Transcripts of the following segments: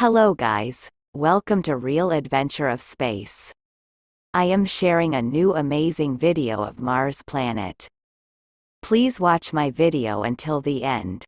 Hello guys, welcome to Real Adventure of Space. I am sharing a new amazing video of Mars planet. Please watch my video until the end.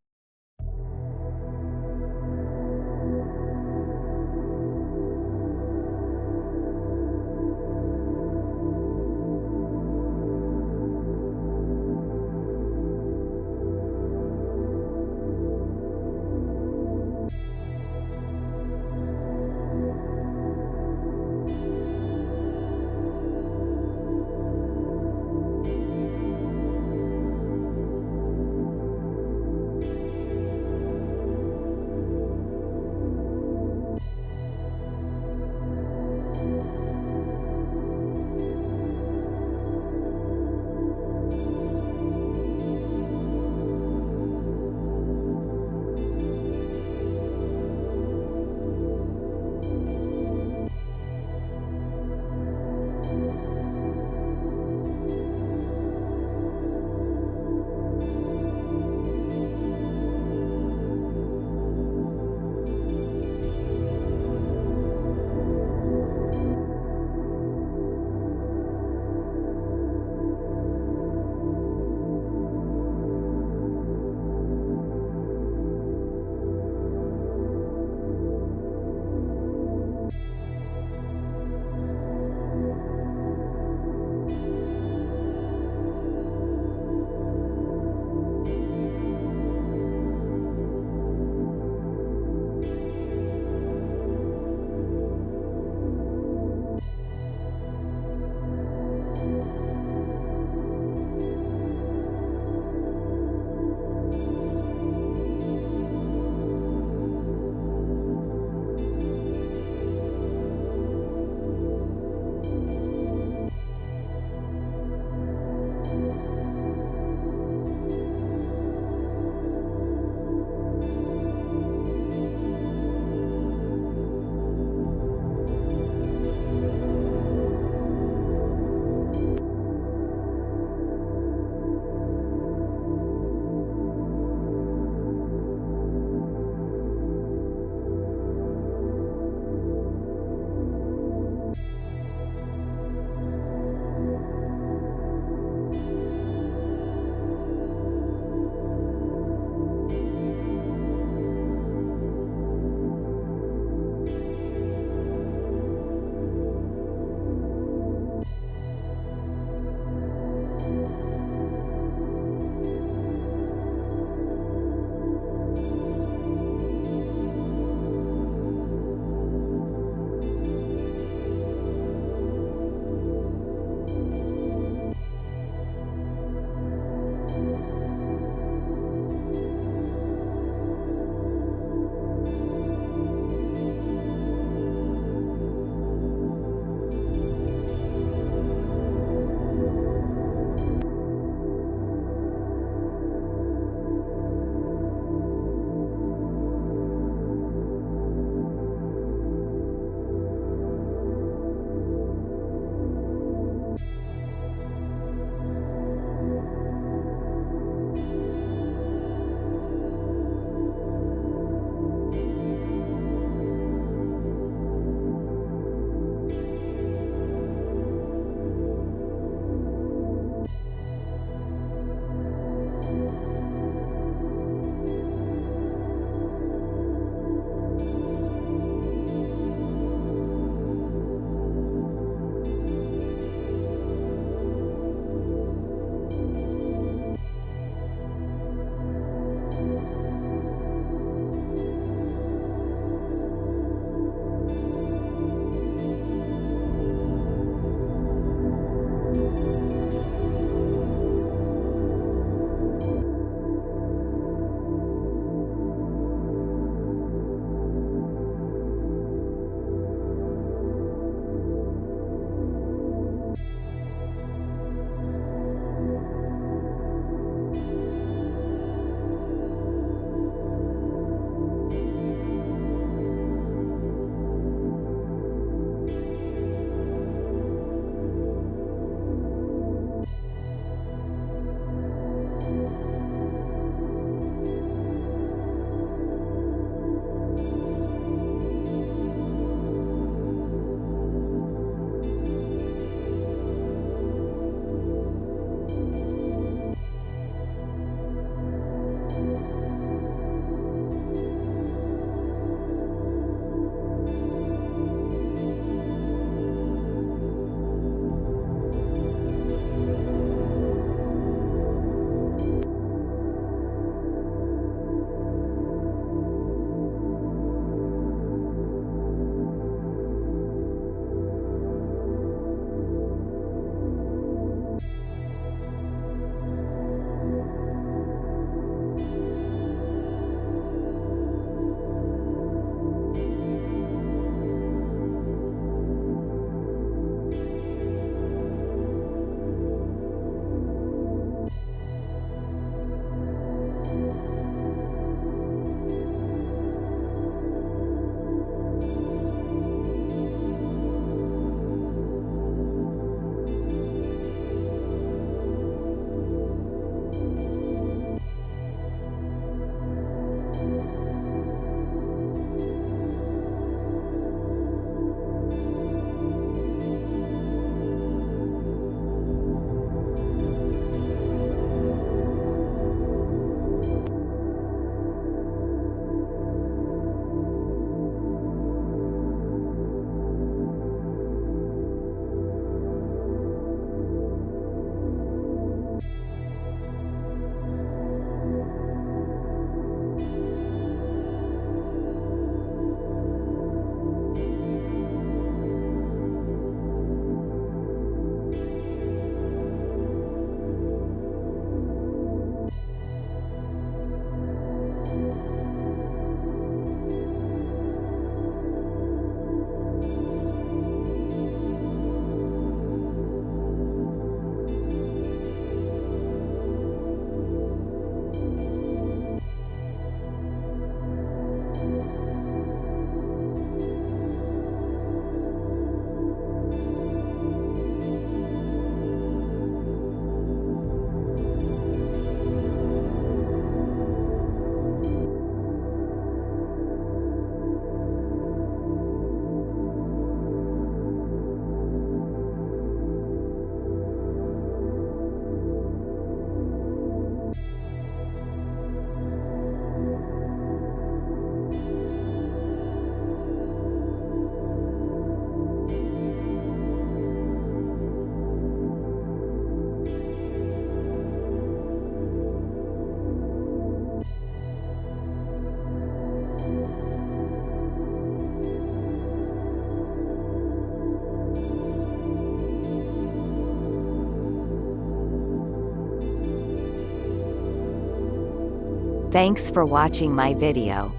Thanks for watching my video.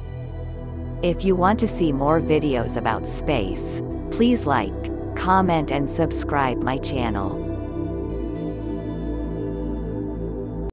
If you want to see more videos about space, please like, comment and subscribe my channel.